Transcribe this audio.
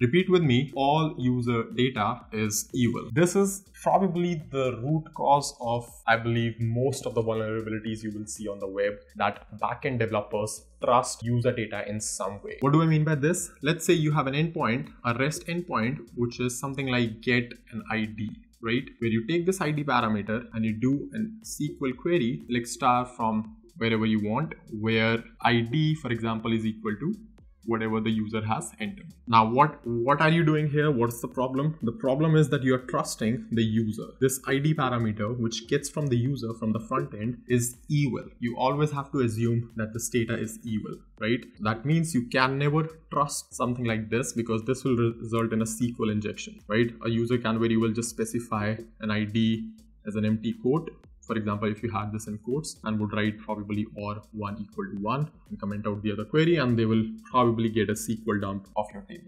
Repeat with me, all user data is evil. This is probably the root cause of, I believe, most of the vulnerabilities you will see on the web, that backend developers trust user data in some way. What do I mean by this? Let's say you have an endpoint, a REST endpoint, which is something like get an ID, right? Where you take this ID parameter and you do a SQL query, like star from wherever you want, where ID, for example, is equal to whatever the user has entered. Now, what are you doing here? What's the problem? The problem is that you are trusting the user. This ID parameter, which gets from the user from the front end, is evil. You always have to assume that this data is evil, right? That means you can never trust something like this, because this will result in a SQL injection, right? A user can very well just specify an ID as an empty quote. For example, if you had this in quotes, and would write probably or 1 equal to 1 and comment out the other query, and they will probably get a SQL dump of your table.